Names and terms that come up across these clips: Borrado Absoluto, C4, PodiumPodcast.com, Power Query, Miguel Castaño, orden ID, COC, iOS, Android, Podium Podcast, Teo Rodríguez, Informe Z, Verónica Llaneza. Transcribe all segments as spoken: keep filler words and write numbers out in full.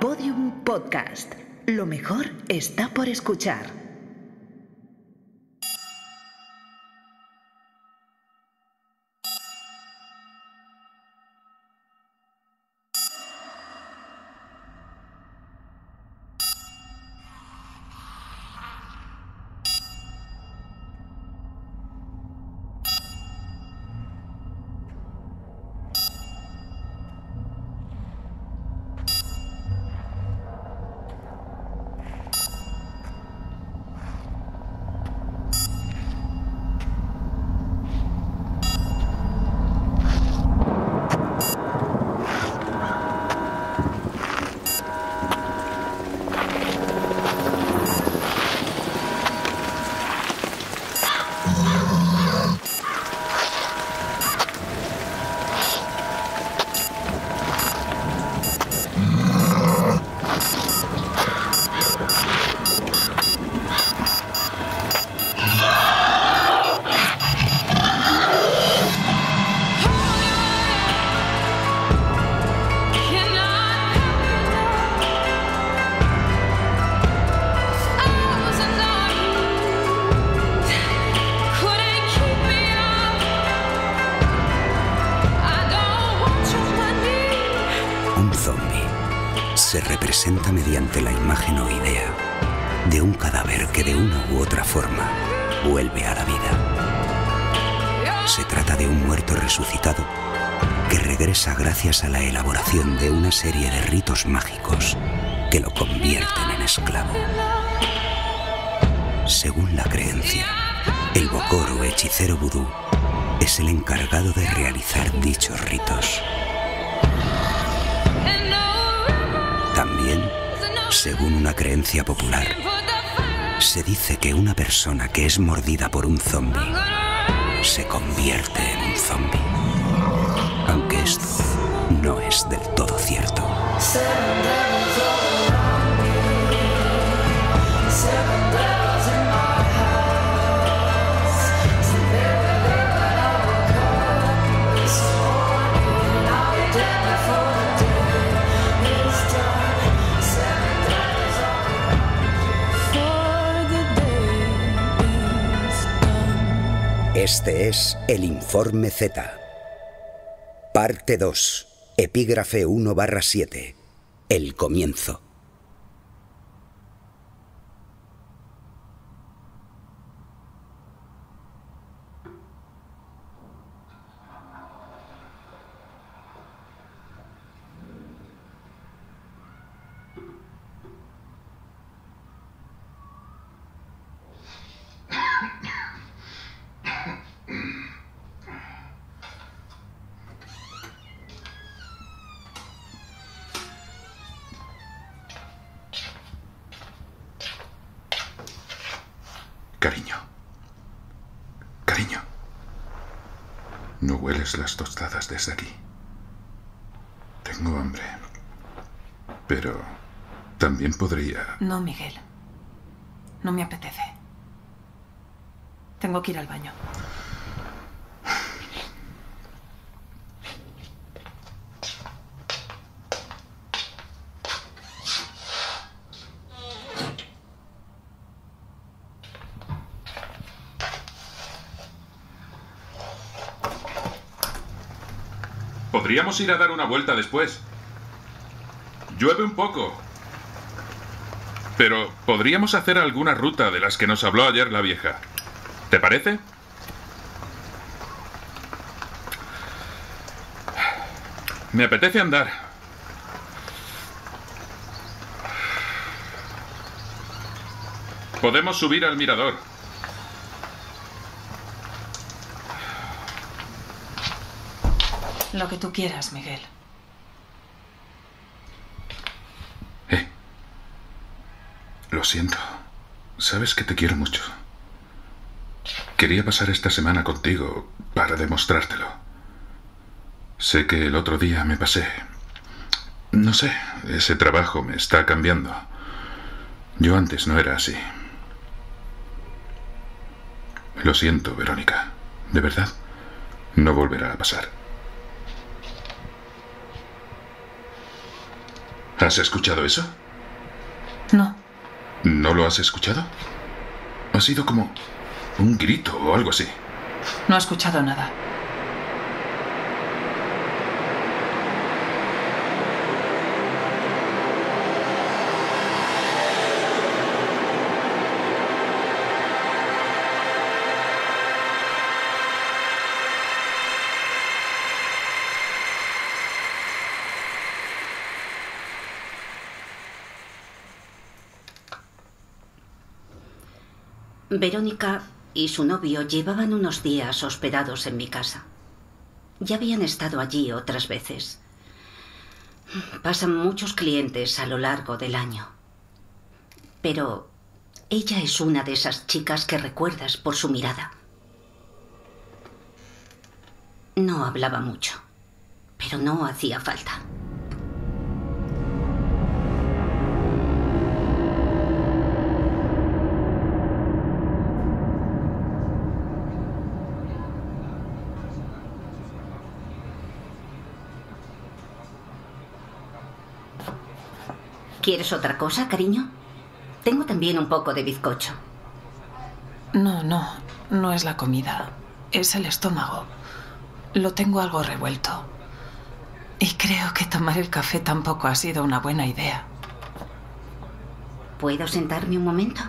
Podium Podcast. Lo mejor está por escuchar. Se representa mediante la imagen o idea de un cadáver que de una u otra forma vuelve a la vida. Se trata de un muerto resucitado que regresa gracias a la elaboración de una serie de ritos mágicos que lo convierten en esclavo. Según la creencia, el bokor o hechicero vudú es el encargado de realizar dichos ritos. También, según una creencia popular, se dice que una persona que es mordida por un zombi se convierte en un zombi. Aunque esto no es del todo cierto. Este es el Informe Z, parte dos, epígrafe uno barra siete, el comienzo. Cariño, cariño, no hueles las tostadas desde aquí. Tengo hambre, pero también podría... No, Miguel, no me apetece. Tengo que ir al baño. Podríamos ir a dar una vuelta después. Llueve un poco. Pero podríamos hacer alguna ruta de las que nos habló ayer la vieja. ¿Te parece? Me apetece andar. Podemos subir al mirador. Lo que tú quieras, Miguel. Eh. Lo siento. Sabes que te quiero mucho. Quería pasar esta semana contigo para demostrártelo. Sé que el otro día me pasé. No sé, ese trabajo me está cambiando. Yo antes no era así. Lo siento, Verónica. De verdad, no volverá a pasar. ¿Has escuchado eso? No. ¿No lo has escuchado? Ha sido como un grito o algo así. No he escuchado nada. Verónica y su novio llevaban unos días hospedados en mi casa. Ya habían estado allí otras veces. Pasan muchos clientes a lo largo del año. Pero ella es una de esas chicas que recuerdas por su mirada. No hablaba mucho, pero no hacía falta. ¿Quieres otra cosa, cariño? Tengo también un poco de bizcocho. No, no, no es la comida. Es el estómago. Lo tengo algo revuelto. Y creo que tomar el café tampoco ha sido una buena idea. ¿Puedo sentarme un momento?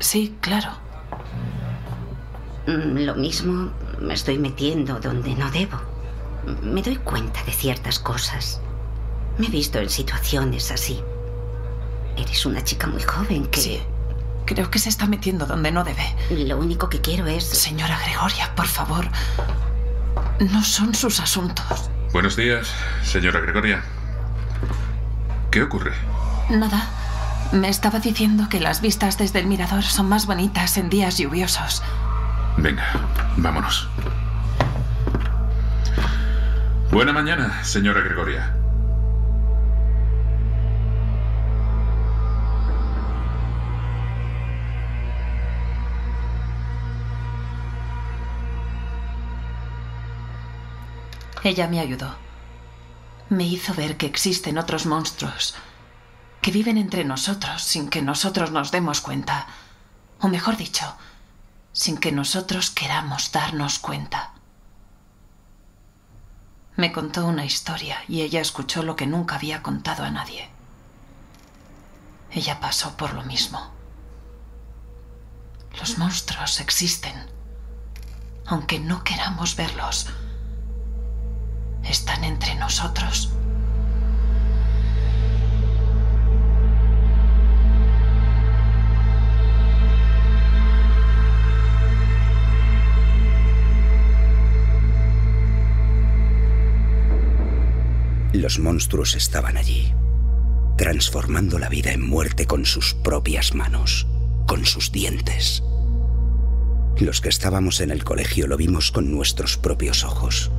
Sí, claro. Lo mismo, me estoy metiendo donde no debo. Me doy cuenta de ciertas cosas. Me he visto en situaciones así. Eres una chica muy joven que... Sí, creo que se está metiendo donde no debe. Lo único que quiero es... Señora Gregoria, por favor. No son sus asuntos. Buenos días, señora Gregoria. ¿Qué ocurre? Nada. Me estaba diciendo que las vistas desde el mirador son más bonitas en días lluviosos. Venga, vámonos. Buena mañana, señora Gregoria. Ella me ayudó. Me hizo ver que existen otros monstruos que viven entre nosotros sin que nosotros nos demos cuenta. O mejor dicho, sin que nosotros queramos darnos cuenta. Me contó una historia y ella escuchó lo que nunca había contado a nadie. Ella pasó por lo mismo. Los monstruos existen, aunque no queramos verlos. Están entre nosotros. Los monstruos estaban allí, transformando la vida en muerte con sus propias manos, con sus dientes. Los que estábamos en el colegio lo vimos con nuestros propios ojos.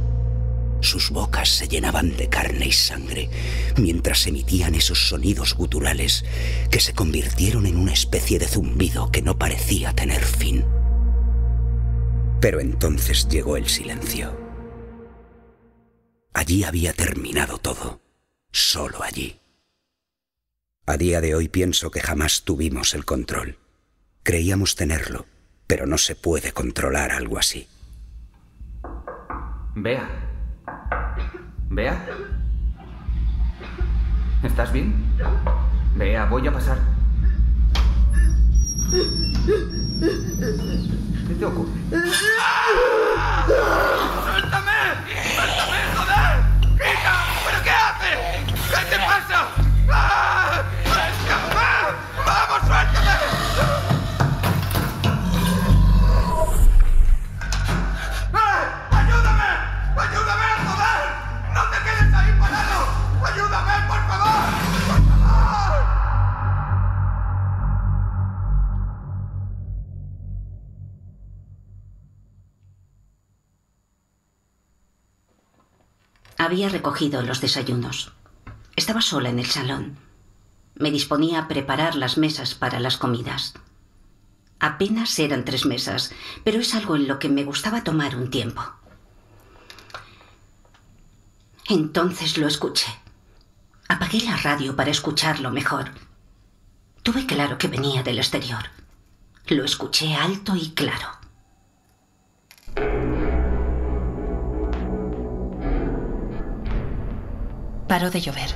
Sus bocas se llenaban de carne y sangre mientras emitían esos sonidos guturales que se convirtieron en una especie de zumbido que no parecía tener fin. Pero entonces llegó el silencio. Allí había terminado todo, solo allí. A día de hoy pienso que jamás tuvimos el control. Creíamos tenerlo, pero no se puede controlar algo así. Vea. Bea, ¿estás bien? Bea, voy a pasar. ¿Qué te ocurre? ¡Ah! ¡Suéltame! ¡Suéltame, joder! ¡Hija! ¿Pero qué haces? ¿Qué te pasa? ¡Ah! ¡Escapar! ¡Vamos, suéltame! Había recogido los desayunos. Estaba sola en el salón. Me disponía a preparar las mesas para las comidas. Apenas eran tres mesas, pero es algo en lo que me gustaba tomar un tiempo. Entonces lo escuché. Apagué la radio para escucharlo mejor. Tuve claro que venía del exterior. Lo escuché alto y claro. Paró de llover.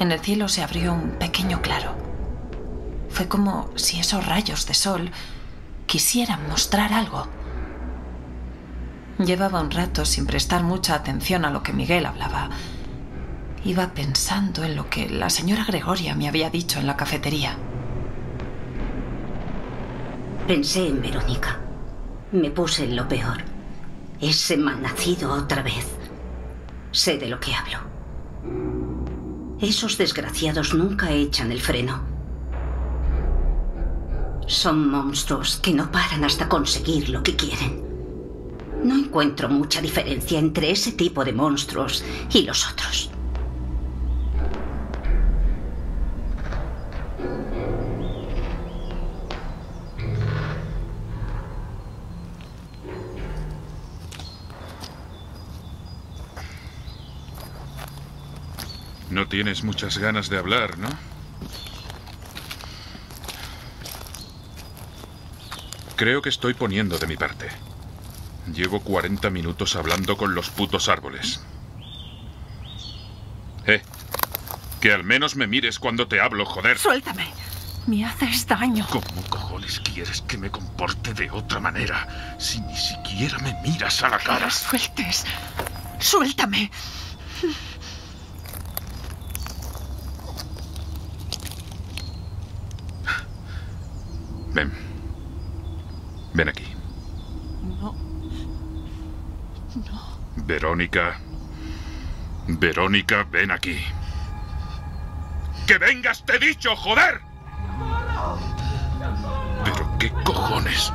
En el cielo se abrió un pequeño claro. Fue como si esos rayos de sol quisieran mostrar algo. Llevaba un rato sin prestar mucha atención a lo que Miguel hablaba. Iba pensando en lo que la señora Gregoria me había dicho en la cafetería. Pensé en Verónica. Me puse en lo peor. Ese malnacido otra vez. Sé de lo que hablo. Esos desgraciados nunca echan el freno. Son monstruos que no paran hasta conseguir lo que quieren. No encuentro mucha diferencia entre ese tipo de monstruos y los otros. No tienes muchas ganas de hablar, ¿no? Creo que estoy poniendo de mi parte. Llevo cuarenta minutos hablando con los putos árboles. Eh, que al menos me mires cuando te hablo, joder. Suéltame, me haces daño. ¿Cómo cojones quieres que me comporte de otra manera si ni siquiera me miras a la cara? No me sueltes, suéltame. Ven. Ven aquí. No. No. Verónica. Verónica, ven aquí. ¡Que vengas, te he dicho, joder! ¿Pero qué cojones?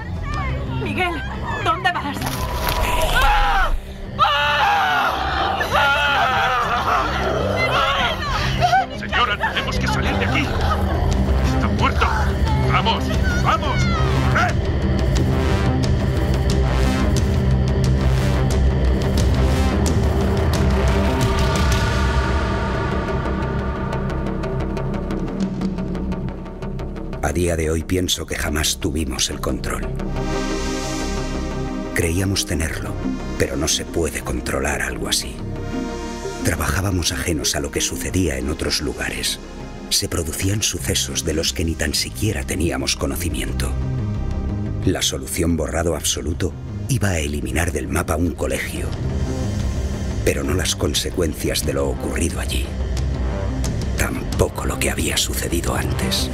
Miguel, ¿dónde vas? ¡Ah! ¡Ah! ¡Ah! Señora, tenemos que salir de aquí. Está muerto. ¡Vamos! ¡Vamos! ¡Corred! A día de hoy pienso que jamás tuvimos el control. Creíamos tenerlo, pero no se puede controlar algo así. Trabajábamos ajenos a lo que sucedía en otros lugares. Se producían sucesos de los que ni tan siquiera teníamos conocimiento. La solución borrado absoluto iba a eliminar del mapa un colegio, pero no las consecuencias de lo ocurrido allí. Tampoco lo que había sucedido antes.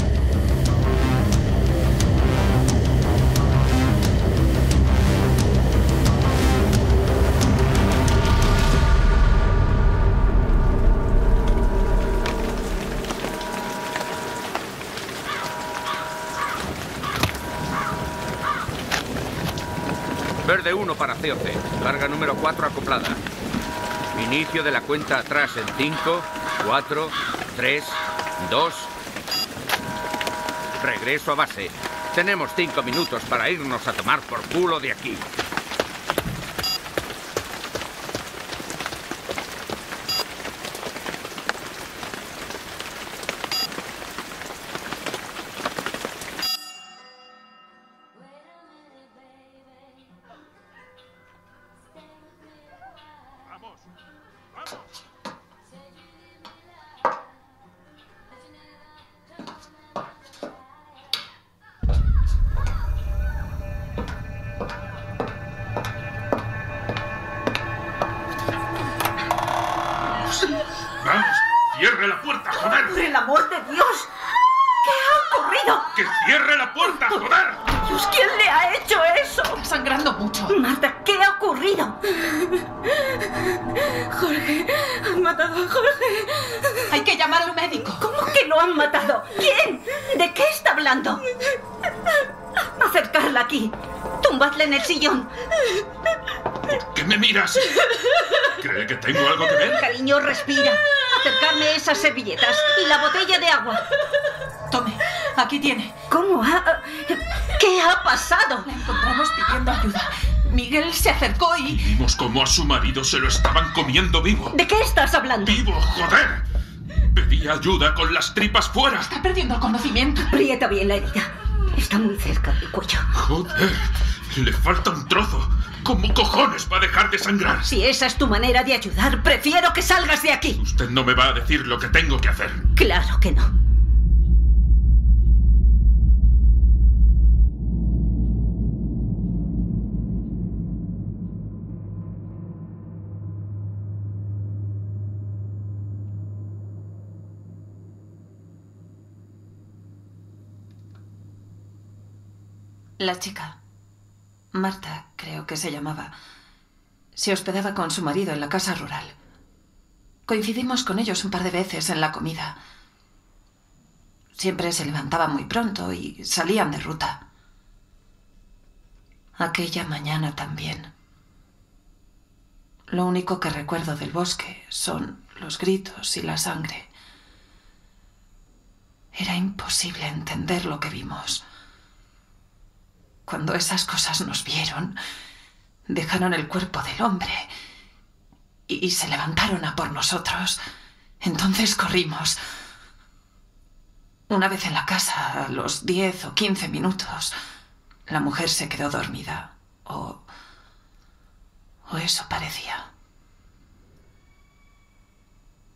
Verde uno para C O C, carga número cuatro acoplada. Inicio de la cuenta atrás en cinco, cuatro, tres, dos. Regreso a base. Tenemos cinco minutos para irnos a tomar por culo de aquí. Respira. Acercarme esas servilletas y la botella de agua. Tome, aquí tiene. ¿Cómo ha...? ¿Qué ha pasado? La encontramos pidiendo ayuda. Miguel se acercó y... y vimos cómo a su marido se lo estaban comiendo vivo. ¿De qué estás hablando? ¡Vivo, joder! Pedí ayuda con las tripas fuera. Está perdiendo el conocimiento. Aprieta bien la herida. Está muy cerca del cuello. Joder, le falta un trozo. ¿Cómo cojones va a dejar de sangrar? Si esa es tu manera de ayudar, prefiero que salgas de aquí. Usted no me va a decir lo que tengo que hacer. Claro que no. La chica, Marta, creo que se llamaba, se hospedaba con su marido en la casa rural. Coincidimos con ellos un par de veces en la comida. Siempre se levantaban muy pronto y salían de ruta. Aquella mañana también. Lo único que recuerdo del bosque son los gritos y la sangre. Era imposible entender lo que vimos. Cuando esas cosas nos vieron, dejaron el cuerpo del hombre y, y se levantaron a por nosotros. Entonces corrimos. Una vez en la casa, a los diez o quince minutos, la mujer se quedó dormida. O, o eso parecía.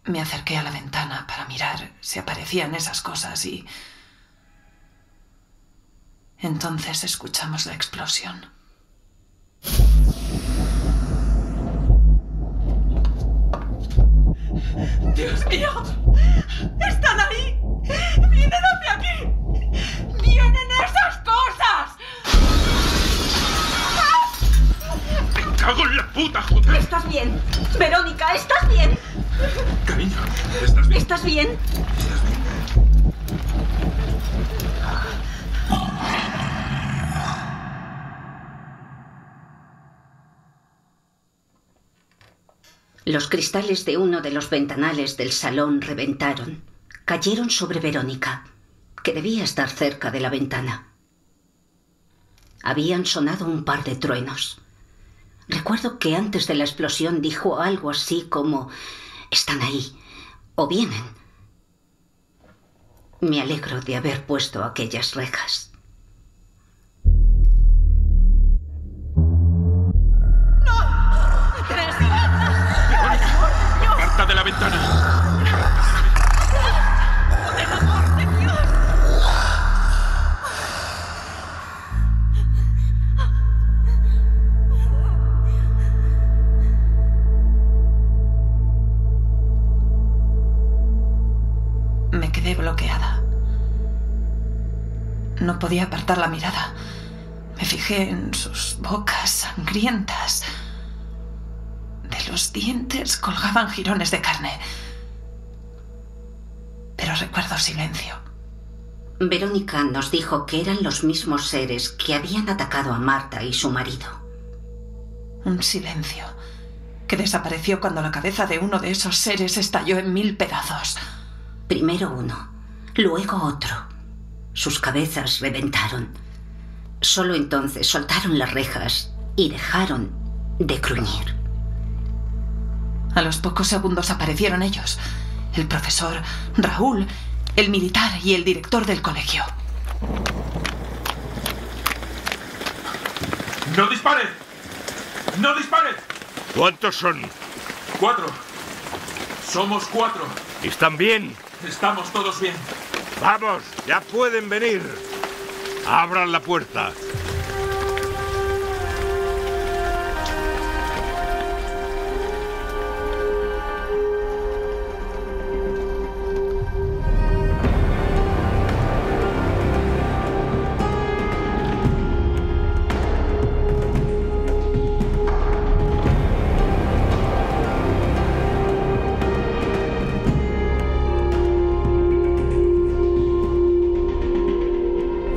Me acerqué a la ventana para mirar si aparecían esas cosas y... entonces escuchamos la explosión. ¡Dios mío! ¡Están ahí! ¡Vienen hacia aquí! ¡Vienen esas cosas! ¡Me cago en la puta, joder! ¿Estás bien? Verónica, ¿estás bien? Cariño, ¿estás bien? ¿Estás bien? ¿Estás bien? Los cristales de uno de los ventanales del salón reventaron. Cayeron sobre Verónica, que debía estar cerca de la ventana. Habían sonado un par de truenos. Recuerdo que antes de la explosión dijo algo así como «Están ahí» o «Vienen». Me alegro de haber puesto aquellas rejas. De la ventana. ¡Por el amor de Dios! Me quedé bloqueada. No podía apartar la mirada. Me fijé en sus bocas sangrientas. De los dientes colgaban jirones de carne. Pero recuerdo silencio. Verónica nos dijo que eran los mismos seres que habían atacado a Marta y su marido. Un silencio que desapareció cuando la cabeza de uno de esos seres estalló en mil pedazos. Primero uno, luego otro. Sus cabezas reventaron. Solo entonces soltaron las rejas y dejaron de gruñir. A los pocos segundos aparecieron ellos, el profesor, Raúl, el militar y el director del colegio. ¡No dispare! ¡No dispare! ¿Cuántos son? Cuatro. Somos cuatro. ¿Están bien? Estamos todos bien. ¡Vamos! ¡Ya pueden venir! ¡Abran la puerta!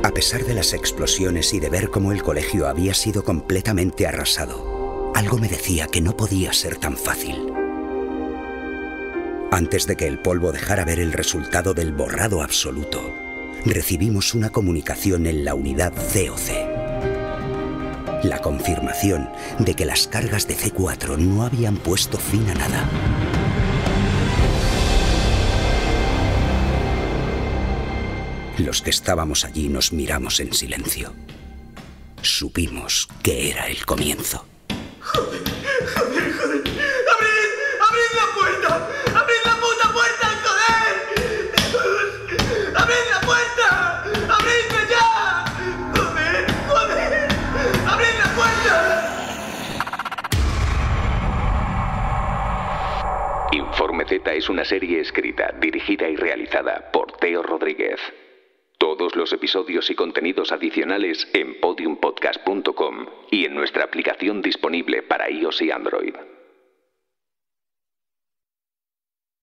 A pesar de las explosiones y de ver cómo el colegio había sido completamente arrasado, algo me decía que no podía ser tan fácil. Antes de que el polvo dejara ver el resultado del borrado absoluto, recibimos una comunicación en la unidad C O C. la confirmación de que las cargas de C cuatro no habían puesto fin a nada. Los que estábamos allí nos miramos en silencio. Supimos que era el comienzo. ¡Joder, joder, joder! ¡Abrid! ¡Abrid la puerta! ¡Abrid la puta puerta, joder! ¡Abrid la puerta! ¡Abridme ya! ¡Joder, joder! ¡Abrid la puerta! Informe Z es una serie escrita, dirigida y realizada por Teo Rodríguez. Todos los episodios y contenidos adicionales en Podium Podcast punto com y en nuestra aplicación disponible para iOS y Android.